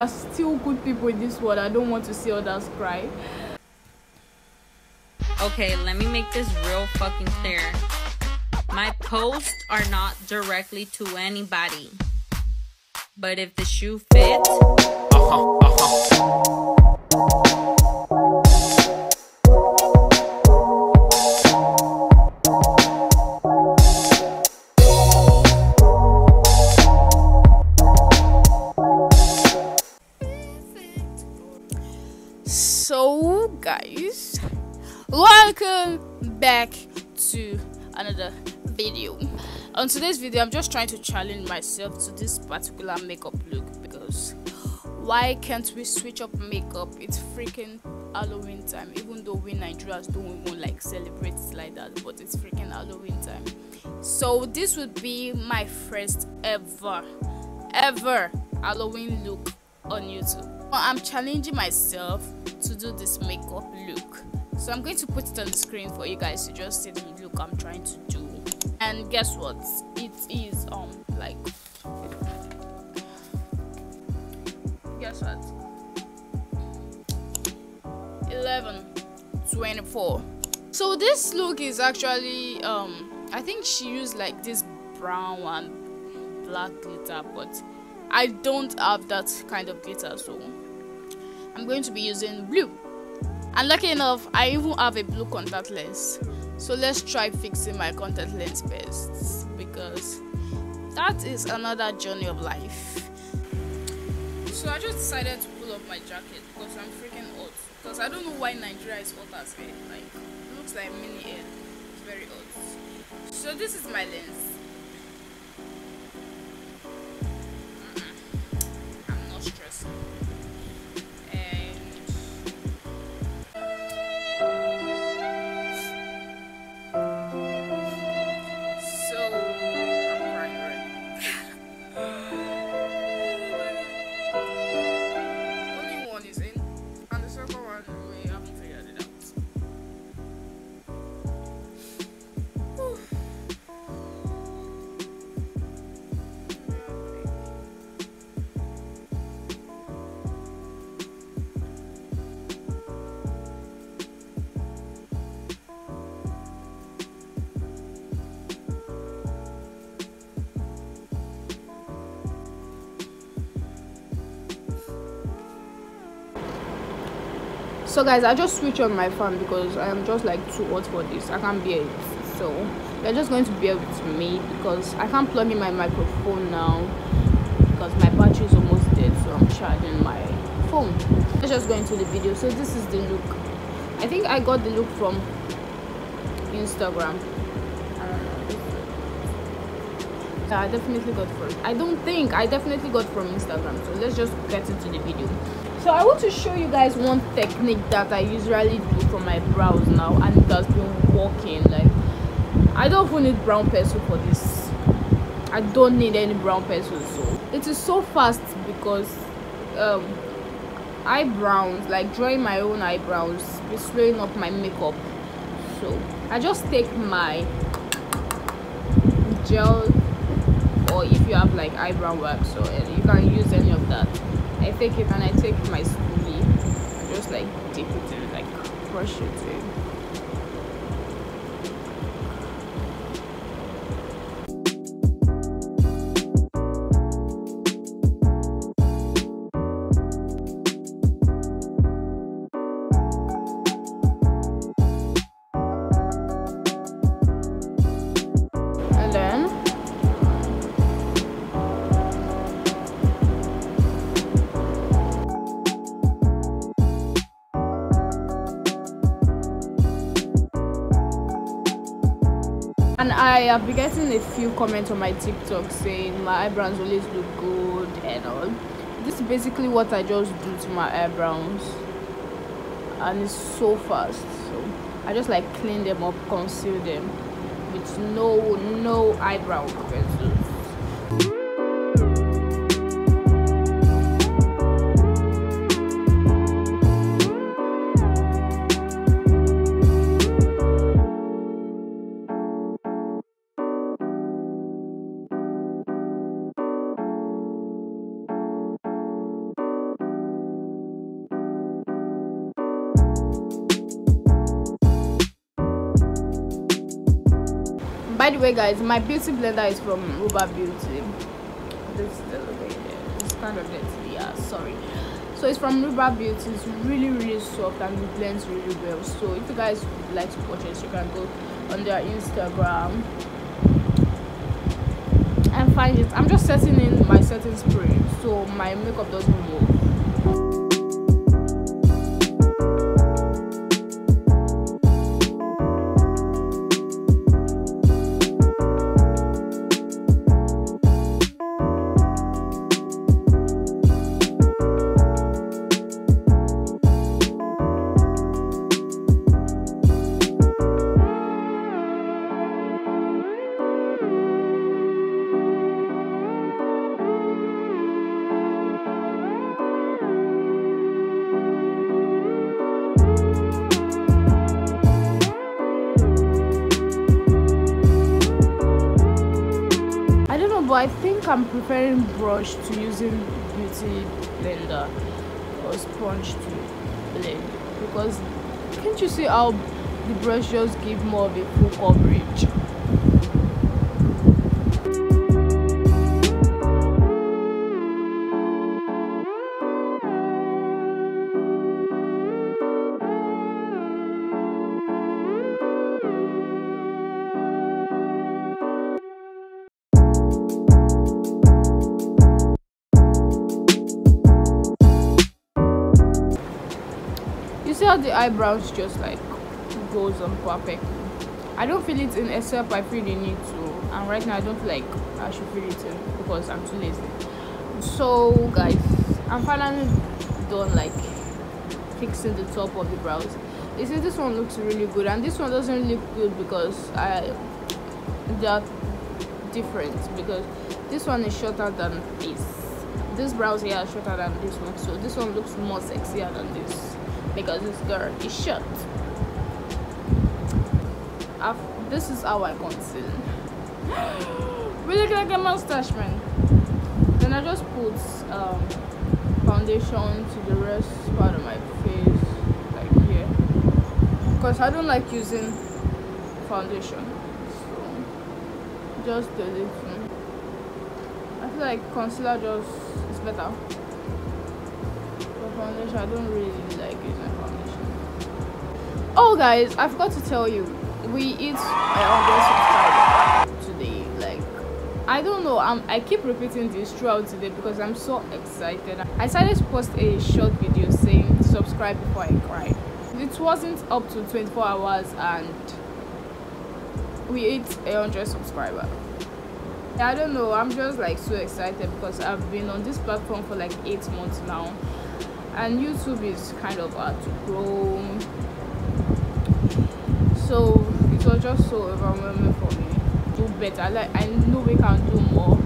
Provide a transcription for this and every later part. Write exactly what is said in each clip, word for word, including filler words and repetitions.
There are still good people in this world. I don't want to see others cry. Okay, let me make this real fucking clear. My posts are not directly to anybody. But if the shoe fits... Uh-huh, uh-huh. So, guys... welcome back to another video. On today's video, I'm just trying to challenge myself to this particular makeup look, because why can't we switch up makeup? It's freaking Halloween time, even though we Nigerians don't even like celebrate like that, but it's freaking Halloween time. So this would be my first ever ever Halloween look on YouTube. I'm challenging myself to do this makeup look. So I'm going to put it on the screen for you guys to just see the look I'm trying to do. And guess what? It is um like guess what? eleven twenty-four. So this look is actually um I think she used like this brown and black glitter, but I don't have that kind of glitter, so I'm going to be using blue. And lucky enough, I even have a blue contact lens. So let's try fixing my contact lens first, because that is another journey of life. So I just decided to pull up my jacket because I'm freaking hot. Because I don't know why Nigeria is hot as hell. Like, it looks like mini air. It's very hot. So this is my lens. I'm not stressing. So guys, I just switched on my fan because I am just like too hot for this. I can't bear it. So you're just going to bear with me because I can't plug in my microphone now because my battery is almost dead, so I'm charging my phone. Let's just go into the video. So this is the look. I think I got the look from Instagram. I don't know. Yeah, I definitely got from. I don't think I definitely got from Instagram. So let's just get into the video. So I want to show you guys one technique that I usually do for my brows now, and it has been working. Like, I don't even need brown pencil for this. I don't need any brown pencil. So it is so fast because um, eyebrows, like drawing my own eyebrows, is swelling up my makeup. So I just take my gel, or if you have like eyebrow wax, so you can use any of that. I take it and I take my spoolie and just like dip it in, like brush it in. And then And I have been getting a few comments on my TikTok saying my eyebrows always look good and all. This is basically what I just do to my eyebrows, and it's so fast. So I just like clean them up, conceal them with no no eyebrow pencil. By the way, guys, my beauty blender is from Rubra Beauty. This is the it's kind of dirty, yeah, sorry. So it's from Rubra Beauty. It's really, really soft and it blends really well. So if you guys would like to purchase, you can go on their Instagram and find it. I'm just setting in my setting spray so my makeup doesn't move. I think I'm preferring brush to using beauty blender or sponge to blend, because can't you see how the brush just give more of a full coverage? See how the eyebrows just like goes on perfectly. I don't feel it in except I feel the need to, and right now I don't feel like I should feel it in because I'm too lazy. So guys, I'm finally done like fixing the top of the brows. You see, this one looks really good and this one doesn't look good because I they're different, because this one is shorter than this. These brows here are shorter than this one, so this one looks more sexier than this, because this girl is short. I've, this is how I conceal. We look like a mustache man. Then I just put um, foundation to the rest part of my face, like here, because I don't like using foundation. So just the lip. I feel like concealer just is better. Foundation, I don't really like using foundation. Oh guys, I forgot to tell you, we hit uh, one hundred subscribers today. Like, I don't know, I'm, I keep repeating this throughout today because I'm so excited. I decided to post a short video saying subscribe before I cry. It wasn't up to twenty-four hours and we hit one hundred subscribers. I don't know, I'm just like so excited because I've been on this platform for like eight months now. And YouTube is kind of hard to grow, so it was just so overwhelming for me. Do better, like I know we can do more,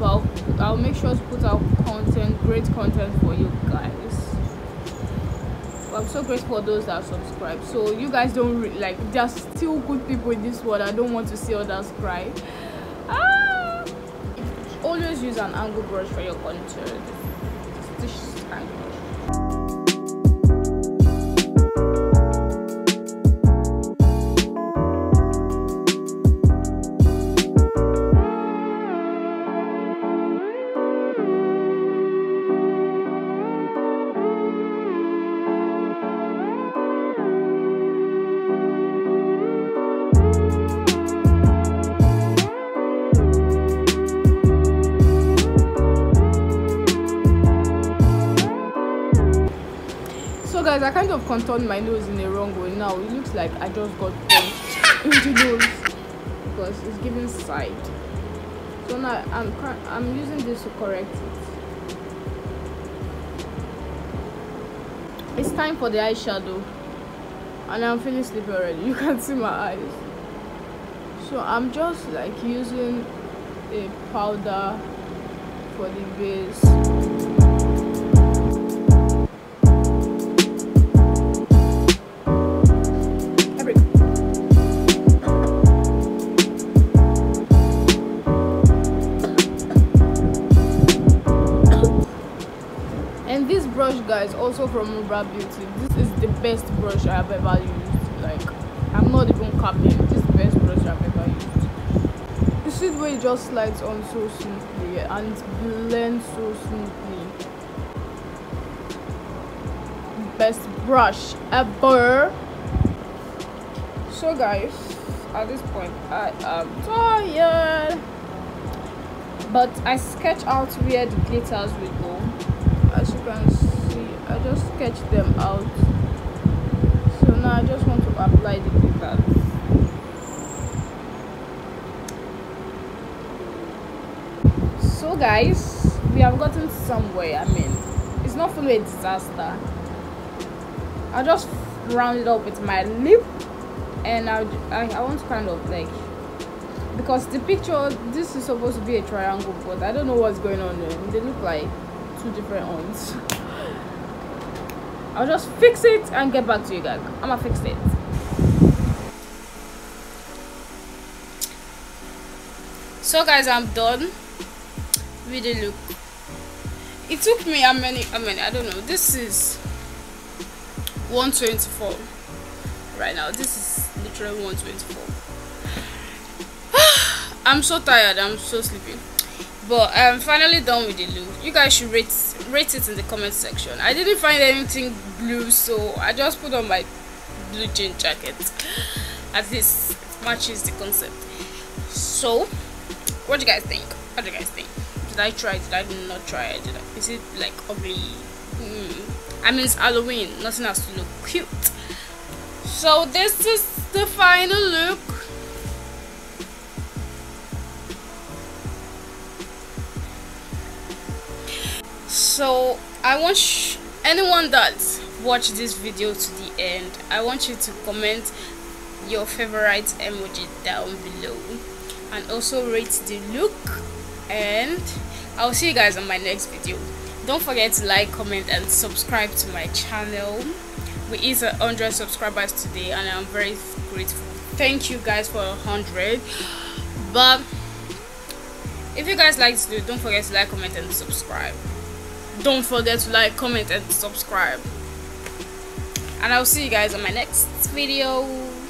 but I'll, I'll make sure to put out content, great content for you guys. But I'm so grateful for those that subscribe. So you guys don't re like. There's still good people in this world. I don't want to see others cry. Ah! Always use an angle brush for your content. Guys, I kind of contoured my nose in the wrong way. Now it looks like I just got punched into nose because it's giving side. So now I'm I'm using this to correct it. It's time for the eyeshadow, and I'm feeling sleepy already. You can see my eyes. So I'm just like using a powder for the base. Brush guys, also from Rubra Beauty. This is the best brush I have ever used. Like, I'm not even capping. This is the best brush I've ever used. You see the way it just slides on so smoothly and blends so smoothly. Best brush ever. So guys, at this point I am tired, but I sketch out where the glitters will go. As you can see, I just sketch them out. So now I just want to apply the glitters. So guys, we have gotten somewhere. I mean, it's not fully a disaster. I just round it up with my lip, and I, I, I want to kind of like, because the picture, this is supposed to be a triangle, but I don't know what's going on there. They look like two different ones. I'll just fix it and get back to you guys. I'm gonna fix it. So guys, I'm done with the look. It took me how many, I mean, I don't know. This is one twenty-four right now. This is literally one twenty-four. I'm so tired, I'm so sleepy, but I'm finally done with the look. You guys should rate rate it in the comment section. I didn't find anything blue, so I just put on my blue jean jacket. At least it matches the concept. So what do you guys think? What do you guys think? Did I try? Did I not try? Did I, is it like ugly? Mm. I mean, it's Halloween, nothing has to look cute. So this is the final look. So I want sh anyone that watched this video to the end, I want you to comment your favorite emoji down below, and also rate the look, and I'll see you guys on my next video. Don't forget to like, comment and subscribe to my channel. We hit one hundred subscribers today and I'm very grateful. Thank you guys for one hundred. But if you guys like this video, don't forget to like, comment and subscribe. Don't forget to like, comment and subscribe. And I'll see you guys on my next video.